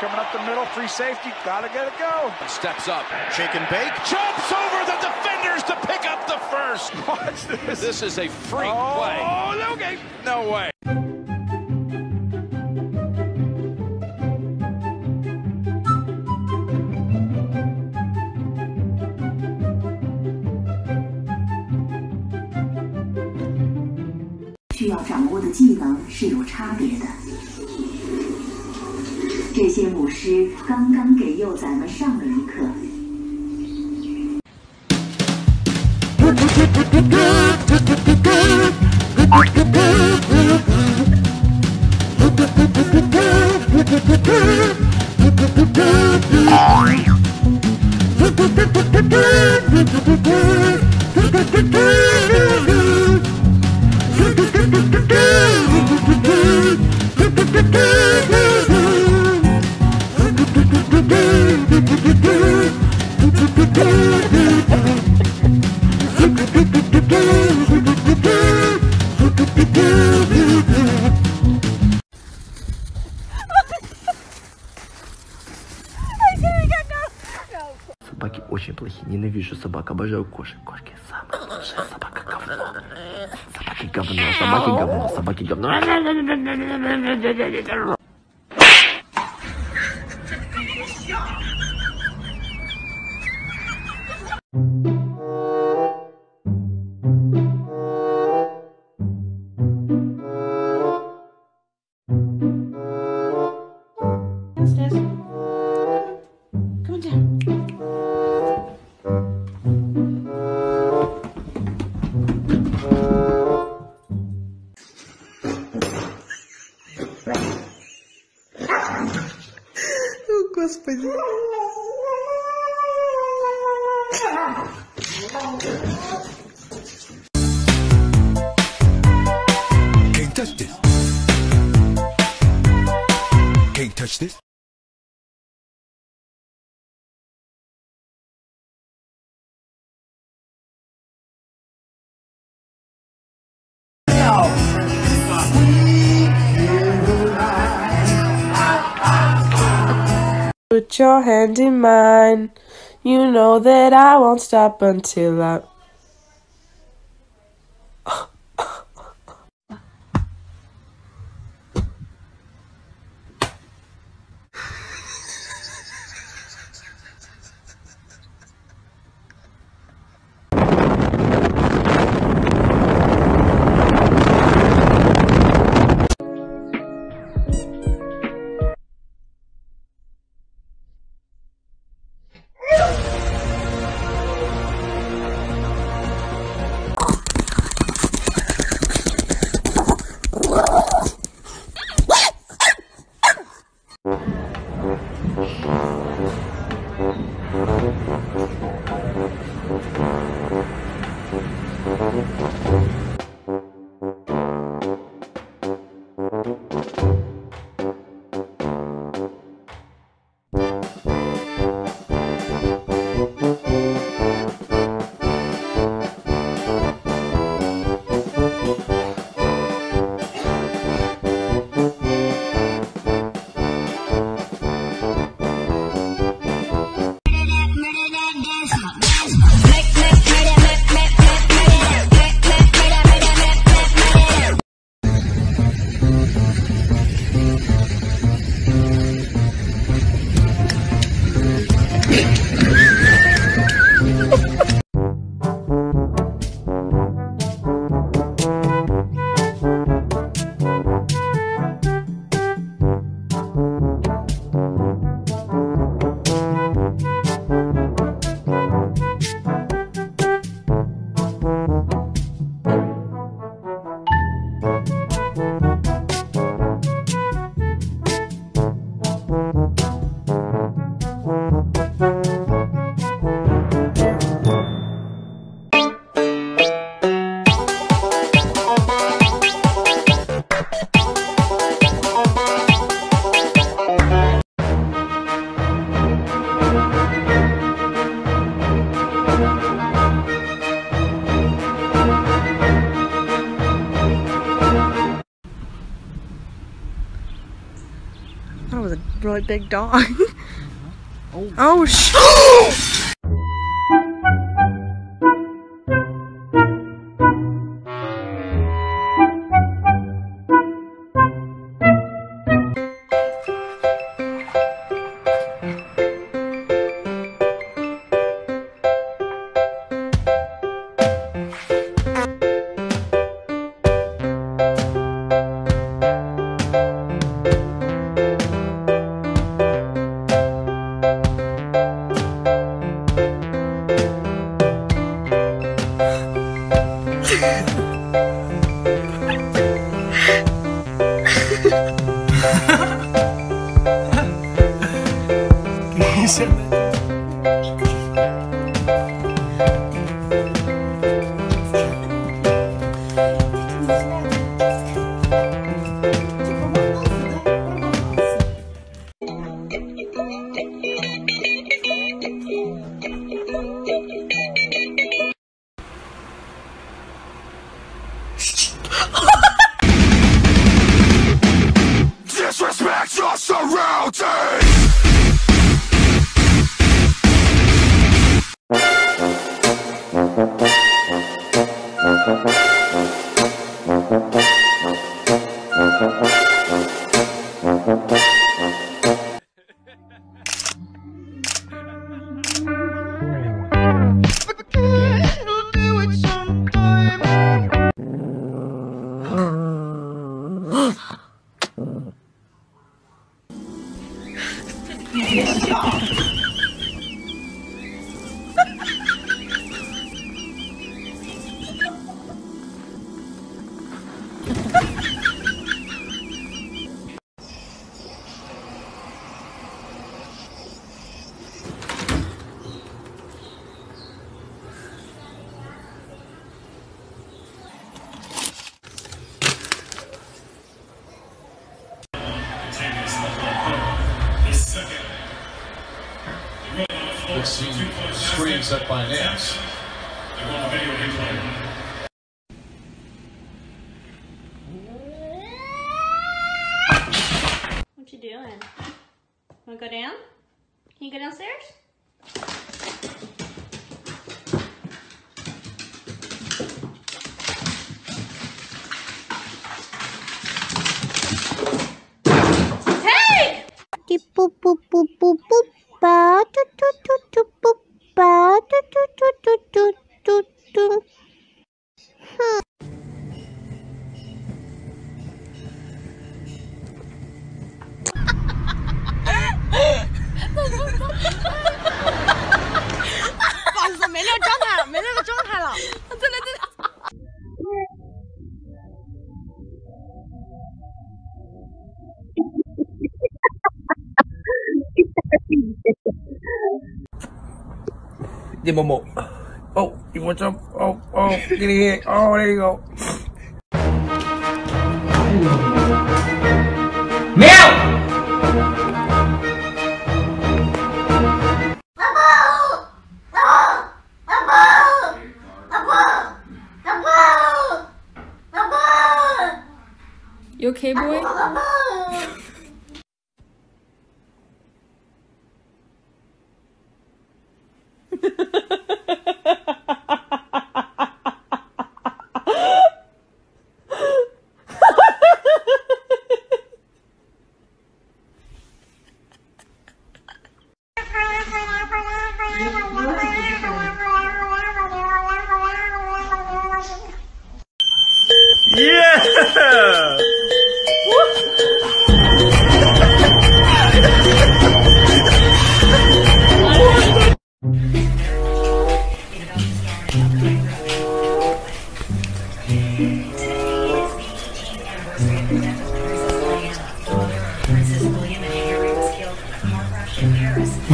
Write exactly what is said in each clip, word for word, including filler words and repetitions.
coming up the middle, free safety, gotta get it go. Steps up, shake and bake, jumps over the defenders to pick up the first. Watch this. This is a freak oh, play. Oh, okay. No way. Собаки очень плохие, ненавижу собак, обожаю кошек, кошки самые лучшие, собака говно, собаки говно, собаки говно, собаки говно. Господи. Can't touch this. Can't touch this. Put your hand in mine, you know that I won't stop until I... really big dog. Oh, oh sh Can you say that? Disrespect your surroundings! We'll see screens up by nails. What you doing? Wanna go down? Can you go downstairs? Hey! Boop boop boop boop boop. Ba do do do do do ba do do do do do do. Yeah, Momo. Oh, you want some? Oh, oh, get in here. Oh, there you go. Meow! You okay, boy? Yeah! What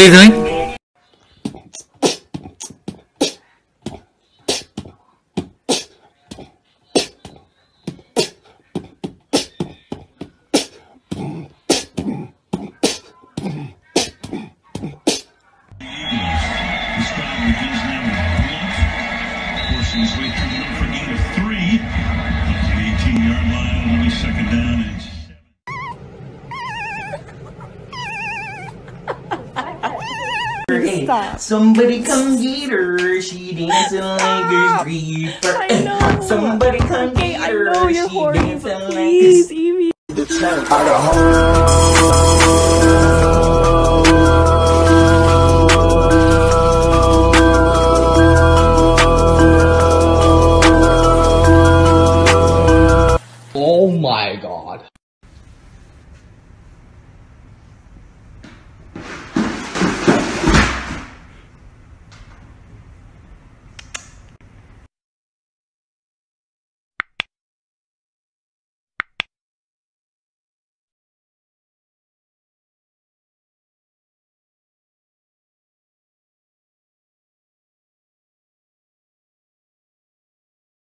are you doing? Second down and seven. Hey, stop. Somebody come get her. She dancing like a stripper. I know. Somebody come okay, get her. I know you're she horrible, dancing like please, Evie. Oh my God.